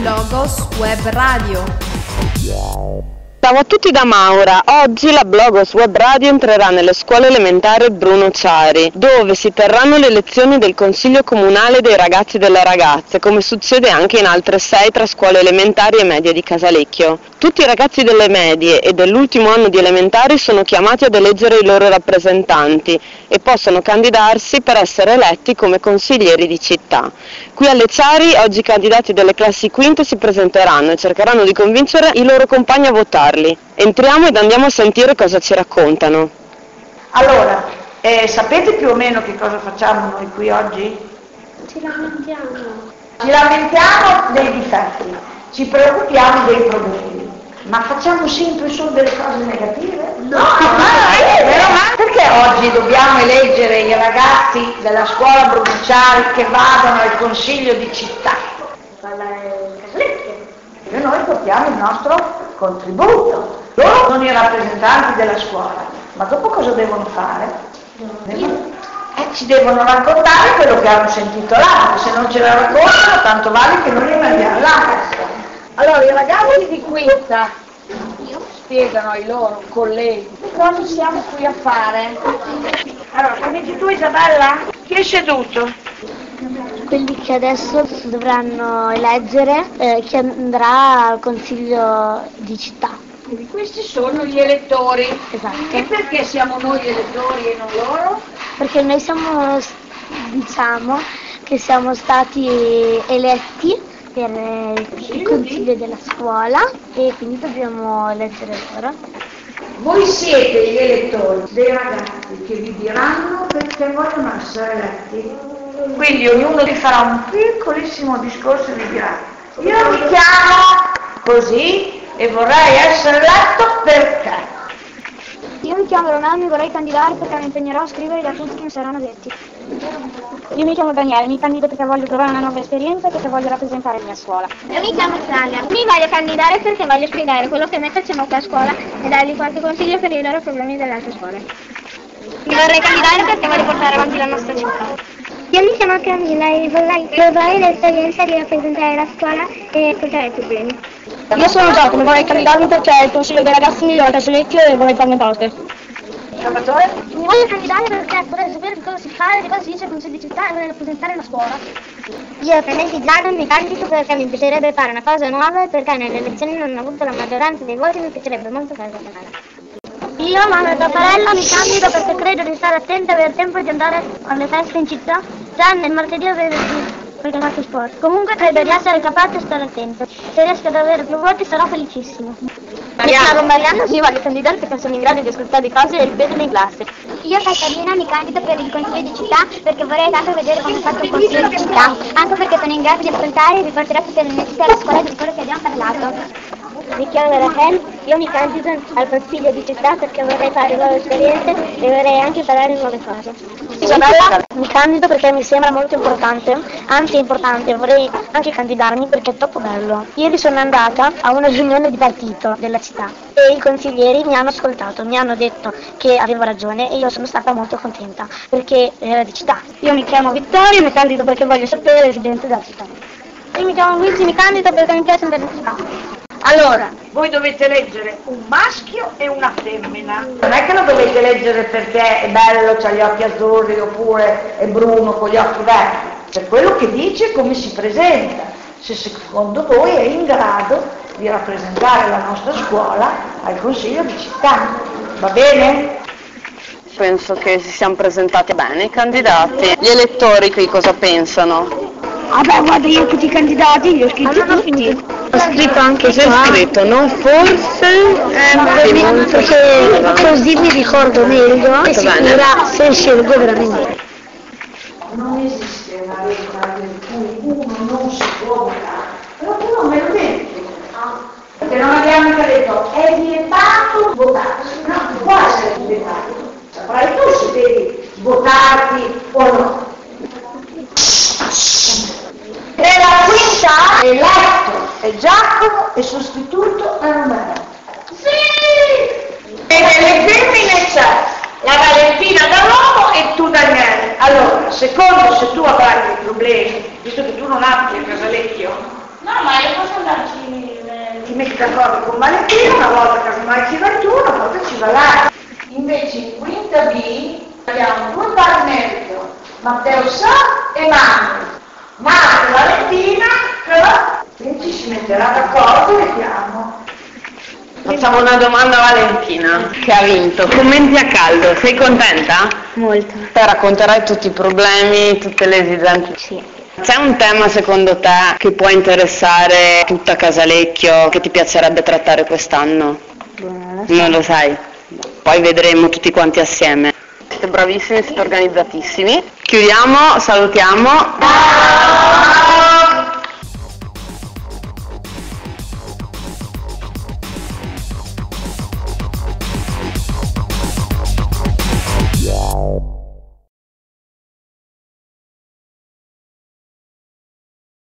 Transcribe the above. Blogos Web Radio. Ciao a tutti da Maura, oggi la Blogos Web Radio entrerà nelle scuole elementari Bruno Ciari, dove si terranno le elezioni del Consiglio Comunale dei Ragazzi e delle Ragazze, come succede anche in altre 6 tra scuole elementari e medie di Casalecchio. Tutti i ragazzi delle medie e dell'ultimo anno di elementari sono chiamati ad eleggere i loro rappresentanti e possono candidarsi per essere eletti come consiglieri di città. Qui alle Ciari oggi i candidati delle classi quinte si presenteranno e cercheranno di convincere i loro compagni a votarli. Entriamo ed andiamo a sentire cosa ci raccontano. Allora, sapete più o meno che cosa facciamo noi qui oggi? Ci lamentiamo. Ci lamentiamo dei difetti, ci preoccupiamo dei problemi. Ma facciamo sempre solo delle cose negative? No, ma perché oggi dobbiamo eleggere i ragazzi della scuola provinciale che vadano al consiglio di città? E noi portiamo il nostro contributo. Loro sono i rappresentanti della scuola, ma dopo cosa devono fare? Ci devono raccontare quello che hanno sentito là, se non ce la raccontano tanto vale che noi rimaniamo là. Allora, i ragazzi di quinta spiegano ai loro colleghi cosa siamo qui a fare. Allora, cominci tu, Isabella? Chi è seduto? Quelli che adesso dovranno eleggere chi andrà al consiglio di città. Quindi questi sono gli elettori. Esatto. E perché siamo noi gli elettori e non loro? Perché noi siamo, diciamo, che siamo stati eletti per il consiglio della scuola e quindi dobbiamo leggere loro. Voi siete gli elettori dei ragazzi che vi diranno perché vogliono essere eletti. Quindi ognuno vi farà un piccolissimo discorso e vi dirà: io mi chiamo così e vorrei essere eletto perché. Io mi chiamo Ronaldo e vorrei candidare perché mi impegnerò a scrivere gli appunti che mi saranno detti. Io mi chiamo Daniele, mi candido perché voglio provare una nuova esperienza e perché voglio rappresentare la mia scuola. Io mi chiamo Sania, mi voglio candidare perché voglio spiegare quello che noi facciamo qui a scuola e dargli qualche consiglio per i loro problemi delle altre scuole. Mi vorrei candidare perché voglio portare avanti la nostra città. Io mi chiamo Camilla e vorrei provare l'esperienza di rappresentare la scuola e portare i problemi. Io sono Giacomo, vorrei candidarmi perché il consiglio dei ragazzi migliore a Casalecchio e vorrei farne parte. Salvatore? Mi voglio candidare perché vorrei sapere di cosa si fa, di cosa si dice al consiglio di città e vorrei rappresentare la scuola. Io per me Zidane mi candido perché mi piacerebbe fare una cosa nuova e perché nelle elezioni non ho avuto la maggioranza dei voti e mi piacerebbe molto fare la scuola. Io, mamma e Paparella, mi candido perché credo di stare attenta e avere tempo di andare alle feste in città, tranne il martedì e venerdì, perché faccio sport. Comunque credo di essere capace e stare attenta. Se riesco ad avere più voti sarò felicissimo. Io Mariana, mi voglio candidare perché sono in grado di ascoltare le cose e ripeterle in classe. Io Caterina mi candido per il consiglio di città perché vorrei tanto vedere come è fatto il consiglio di città, anche perché sono in grado di ascoltare e riporterò tutte le notizie alla scuola di quello che abbiamo parlato. Mi chiamo Raquel, io mi candido al consiglio di città perché vorrei fare nuove esperienze e vorrei anche imparare nuove cose. Isabella, mi candido perché mi sembra molto importante, anzi importante, vorrei anche candidarmi perché è troppo bello. Ieri sono andata a una riunione di partito della città e i consiglieri mi hanno ascoltato, mi hanno detto che avevo ragione e io sono stata molto contenta perché era di città. Io mi chiamo Vittorio e mi candido perché voglio sapere le esigenze della città. Io mi chiamo Luigi e mi candido perché mi piace andare in città. Allora, voi dovete eleggere un maschio e una femmina. Non è che lo dovete eleggere perché è bello, c'ha gli occhi azzurri oppure è bruno con gli occhi verdi. Per quello che dice e come si presenta. Se secondo voi è in grado di rappresentare la nostra scuola al consiglio di città. Va bene? Penso che si siano presentati bene i candidati. Gli elettori qui cosa pensano? Vabbè, guarda, io tutti i candidati li ho scritti tutti. Ho scritto anche se ho scritto, no? Forse perché così mi ricordo meglio e sicura se scelgo veramente. Non esiste una realtà in cui uno non si può votare, però tu non me lo metti, no? Perché non abbiamo mica detto è vietato votare, no? Può essere vietato, saprai tu se devi votarti o no. Nella quinta eletto è Giacomo e sostituto a Romano. Sì! E nelle femmine c'è la Valentina da uomo e tu Daniele. Allora, secondo se tu avrai dei problemi, visto che tu non abiti a Casalecchio, No, ma io posso andarci... Ti metti d'accordo con Valentino, una volta casomai ci vai tu, una volta ci va l'altro. Invece in quinta B abbiamo due pari merito, Matteo Sa e Manu. Manu e Valentina, quindi ci metterà d'accordo e vediamo. Facciamo una domanda a Valentina, che ha vinto. Commenti a caldo, sei contenta? Molto. Te racconterai tutti i problemi, tutte le esigenze? Sì. C'è un tema secondo te che può interessare tutta Casalecchio, che ti piacerebbe trattare quest'anno? Non lo sai. Poi vedremo tutti quanti assieme. Siete bravissimi, siete organizzatissimi. Chiudiamo, salutiamo.